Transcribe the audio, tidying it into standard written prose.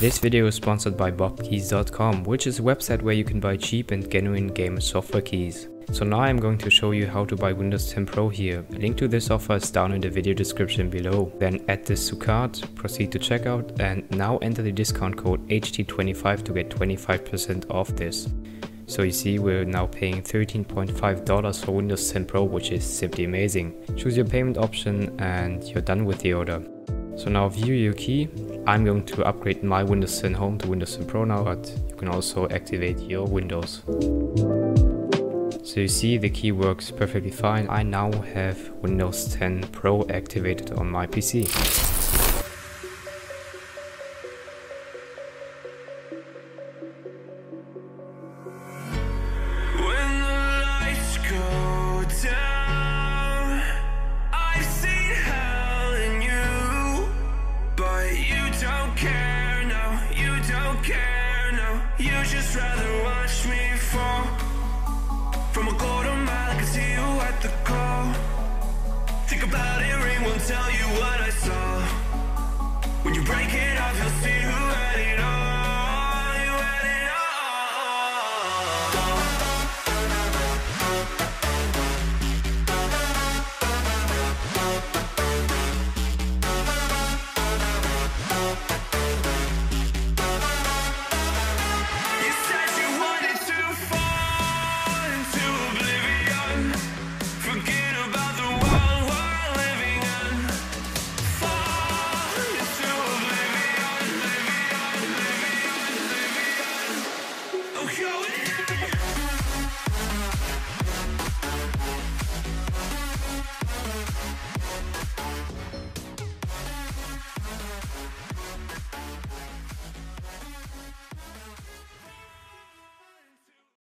This video is sponsored by BobKeys.com, which is a website where you can buy cheap and genuine gamer software keys. So now I'm going to show you how to buy Windows 10 Pro here. A link to this offer is down in the video description below. Then add this to cart, proceed to checkout, and now enter the discount code HT25 to get 25% off this. So you see, we're now paying $13.5 for Windows 10 Pro, which is simply amazing. Choose your payment option and you're done with the order. So now view your key. I'm going to upgrade my Windows 10 Home to Windows 10 Pro now, but you can also activate your Windows. So you see, the key works perfectly fine. I now have Windows 10 Pro activated on my PC. Just rather watch me fall from a quarter mile. I can see you at the call. Think about it, ring won't tell you what I saw. When you break it off, you'll see who had it all.